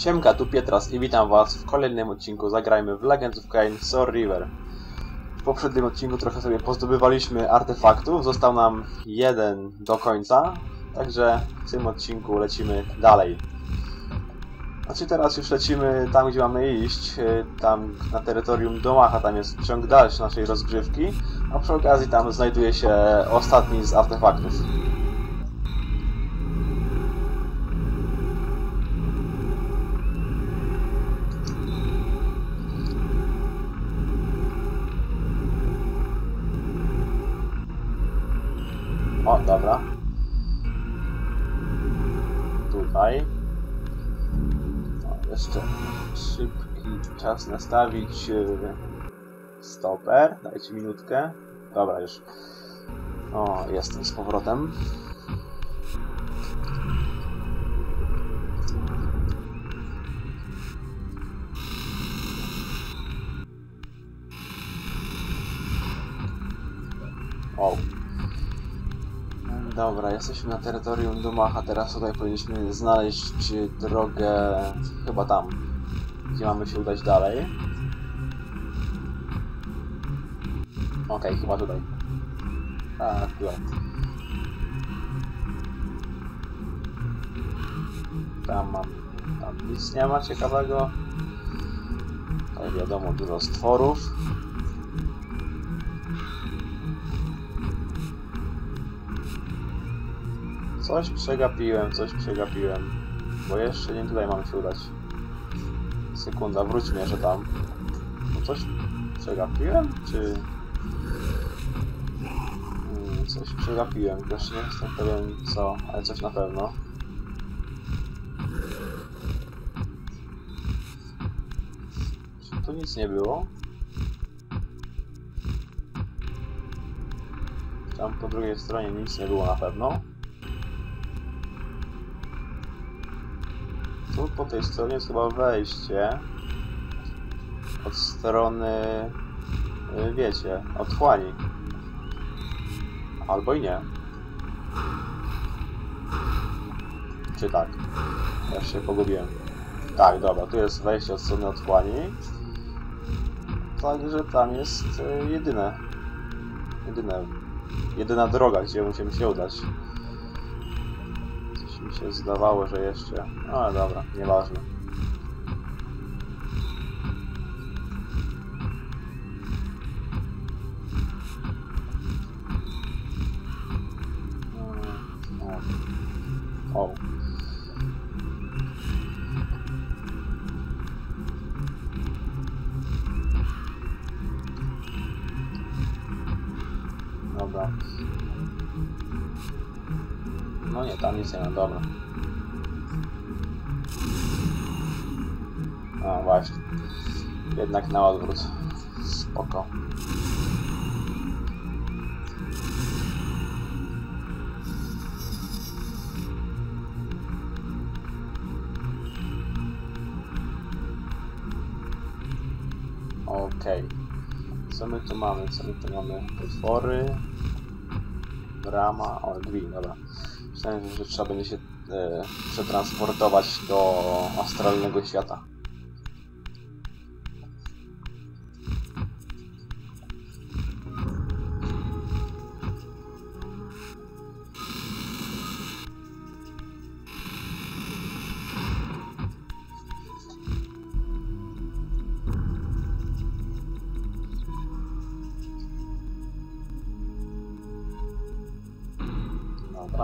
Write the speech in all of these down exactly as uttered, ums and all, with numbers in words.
Siemka, tu Pietras i witam was w kolejnym odcinku Zagrajmy w Legacy of Kain Soul Reaver. W poprzednim odcinku trochę sobie pozdobywaliśmy artefaktów, został nam jeden do końca, także w tym odcinku lecimy dalej. Znaczy teraz już lecimy tam, gdzie mamy iść, tam na terytorium Domacha, tam jest ciąg dalszy naszej rozgrzewki, a przy okazji tam znajduje się ostatni z artefaktów. O, dobra. Tutaj. O, jeszcze szybki czas nastawić stoper. Dajcie minutkę. Dobra, już. O, jestem z powrotem. O. Dobra, jesteśmy na terytorium Dumacha, teraz tutaj powinniśmy znaleźć drogę, chyba tam, gdzie mamy się udać dalej. Okej, chyba tutaj. Tak, tutaj. Tam mam, tam nic nie ma ciekawego. Ale wiadomo, dużo stworów. Coś przegapiłem, coś przegapiłem, bo jeszcze nie tutaj mam się udać. Sekunda, wróćmy jeszcze tam. No coś przegapiłem, czy... Hmm, coś przegapiłem, jeszcze nie jestem pewien co, ale coś na pewno. Czy tu nic nie było? Tam po drugiej stronie nic nie było na pewno. Tu po tej stronie jest chyba wejście od strony, wiecie, otchłani. Albo i nie. Czy tak? Ja się pogubiłem. Tak, dobra, tu jest wejście od strony otchłani. Także tam jest jedyne, jedyne, jedyna droga, gdzie musimy się udać. Mi się zdawało, że jeszcze... No ale dobra, nieważne. O. O. Dobra. No nie, tam nic nie ma, dobra. No właśnie. Jednak na odwrót. Spoko. Okej. Okay. Co my tu mamy? Co my tu mamy? Potwory. Brama. O, drzwi, dobra. Myślałem, że trzeba będzie się e, przetransportować do astralnego świata.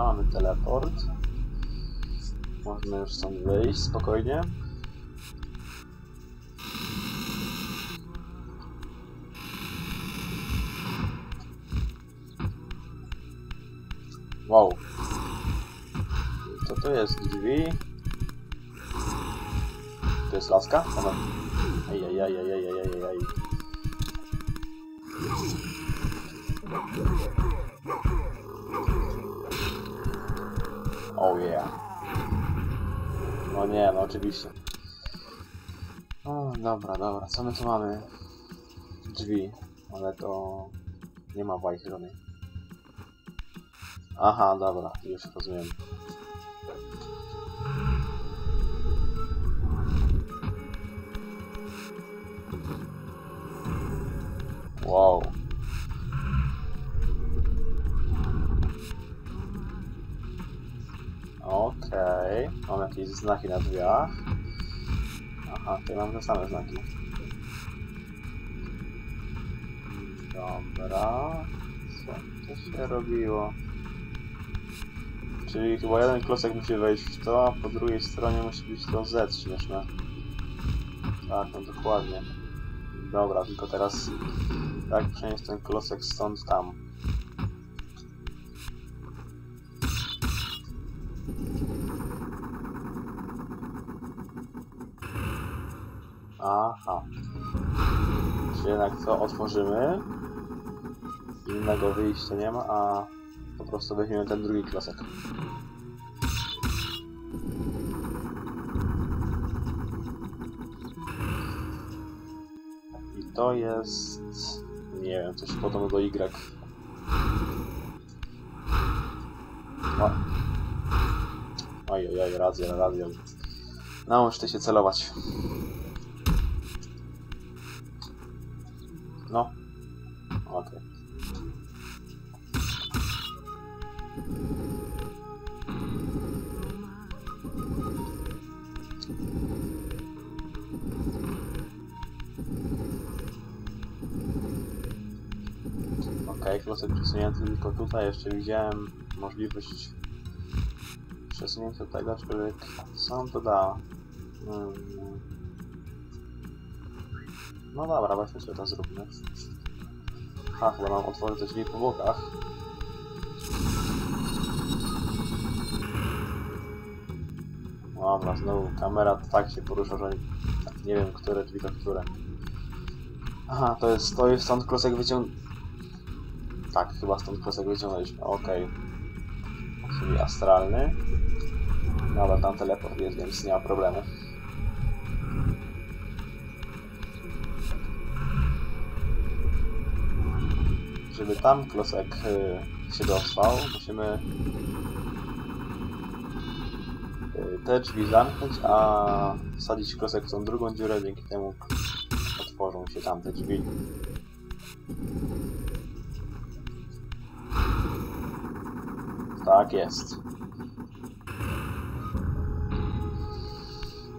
Mamy teleport. Można już stąd wyjść spokojnie. Wow. Co to jest? Drzwi. To jest laska? Ej, ej, ej, ej, ej, ej, ej. Oh yeah. No nie, no oczywiście. O, dobra, dobra, co my tu mamy? Drzwi, ale to... nie ma bajki żadnej. Aha, dobra, już rozumiem. jakieś znaki na drzwiach. Aha, tutaj mam te same znaki. Dobra. Co to się robiło? Czyli chyba jeden klocek musi wejść w to, a po drugiej stronie musi być to Z, śmieszne. Tak, no dokładnie. Dobra, tylko teraz tak przenieść ten klocek stąd tam. Aha. Czyli jednak to otworzymy. Innego wyjścia nie ma, a po prostu weźmiemy ten drugi klocek. I to jest... nie wiem, coś podobno do Y. O. Oj, oj, oj, racja, racja. Naucz ty się celować. No. Okej. Okay. Okej, klocek przesunięty, tylko tutaj jeszcze widziałem możliwość przesunięcia tego, aczkolwiek co on to da? Hmm. No dobra, właśnie sobie to zróbmy. Ha, chyba mam otworzyć te drzwi po bokach. Dobra, znowu kamera tak się porusza, że tak nie wiem, które drzwi to które. Aha, to jest, to jest stąd klocek wyciąg... Tak, chyba stąd klocek wyciągnęliśmy, okej. Okay. Czyli astralny. Dobra, tam teleport jest, więc nie ma problemu. Żeby tam klocek y, się dostał, musimy y, te drzwi zamknąć, a wsadzić klocek w tą drugą dziurę, dzięki temu otworzą się tamte drzwi. Tak jest.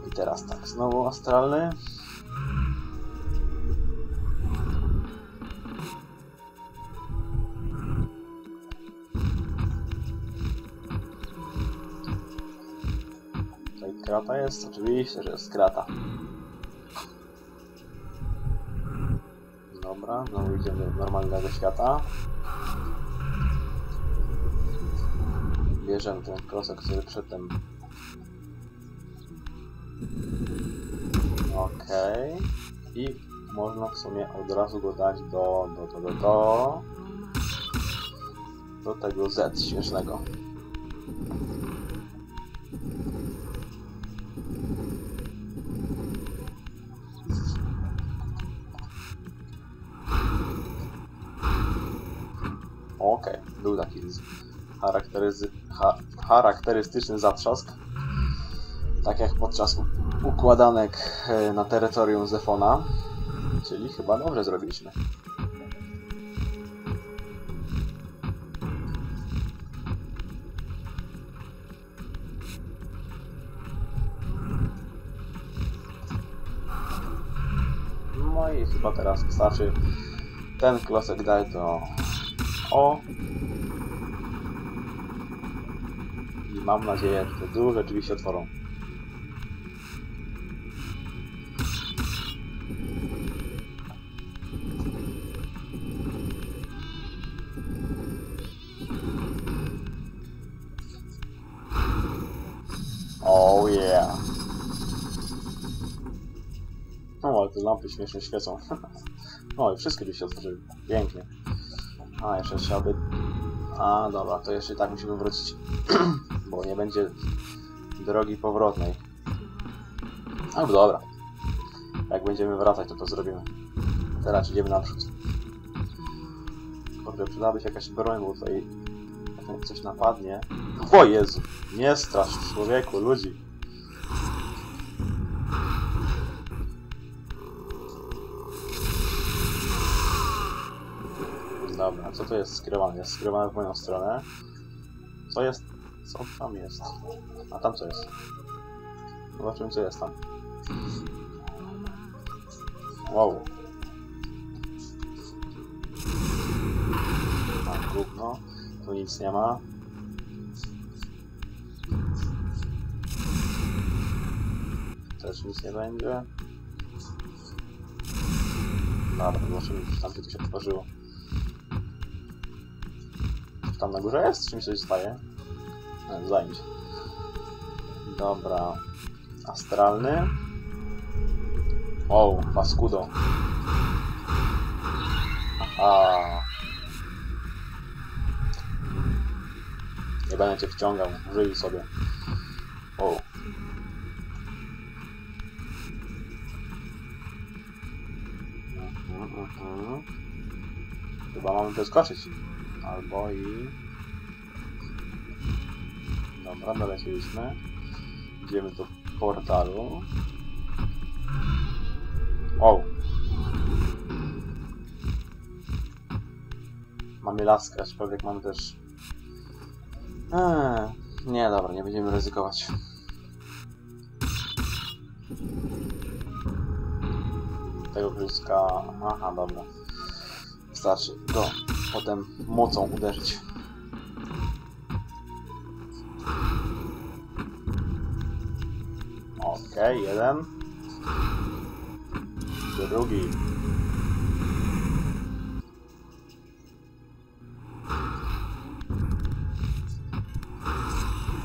I teraz tak, znowu astralny. Tutaj krata jest, oczywiście, że jest krata. Dobra, znowu idziemy do normalnego świata. Bierzemy ten klocek, który przedtem. Okej. Okay. I można w sumie od razu go dać do... do... do... do... do, do tego Z śmiesznego. Okej, okay. Był taki charakteryzy... Ha, charakterystyczny zatrzask, tak jak podczas układanek na terytorium Zephona, czyli chyba dobrze zrobiliśmy. No i chyba teraz wystarczy ten klocek dać do O. Mam nadzieję, że te duże drzwi się otworzą. Oh yeah! No ale te lampy śmiesznie świecą. No i wszystkie drzwi się otworzyły. Pięknie. A, jeszcze trzeba by... A, dobra, to jeszcze i tak musimy wrócić. Bo nie będzie drogi powrotnej. No dobra. Jak będziemy wracać, to to zrobimy. Teraz idziemy naprzód. Kurde, przydałaby się jakaś broń, bo tutaj coś napadnie. O Jezu! Nie strasz, człowieku, ludzi! Dobra, co to jest skierowane? Jest skierowane w moją stronę. Co jest... Co tam jest? A tam co jest? Zobaczymy, co jest tam. Wow. Tam gówno. Tu nic nie ma. Też nic nie będzie. Dobra, zobaczymy, czy tam coś się otworzyło. Czy tam na górze jest? Czy mi coś staje? Zajmie. Dobra. Astralny. O, paskudo. Aha. Nie będę cię wciągał. Żyj sobie. O. Mhm, mhm. Chyba mamy przeskoczyć. Albo i... Dobra, doleciliśmy. Idziemy do portalu. O! Mamy laskę, aczkolwiek mamy też... Eee, nie, dobra, nie będziemy ryzykować. Tego kluska... Aha, dobra. Wystarczy go potem mocą uderzyć. Okej, okay, jeden. Drugi.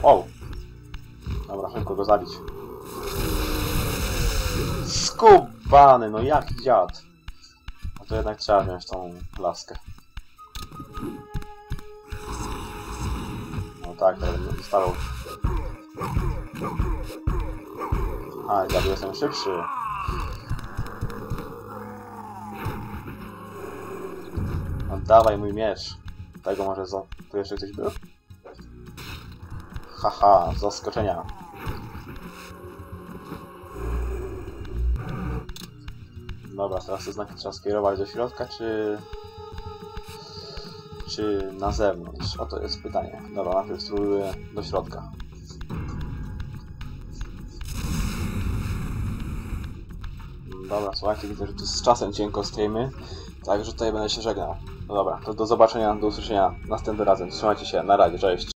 O! Dobra, szybko go zabić. Skubany, no jak dziad. A to jednak trzeba wziąć tą laskę. No tak, to będę wystawał. A, ja jestem szybszy. Oddawaj mój miecz. Tego może za... Tu jeszcze ktoś był? Haha, z zaskoczenia. Dobra, teraz te znaki trzeba skierować do środka, czy... Czy na zewnątrz? Oto jest pytanie. Dobra, najpierw spróbuję do środka. Dobra, słuchajcie, widzę, że tu z czasem cienko stoimy, także tutaj będę się żegnał. No dobra, to do zobaczenia, do usłyszenia następnym razem. Trzymajcie się, na razie, cześć.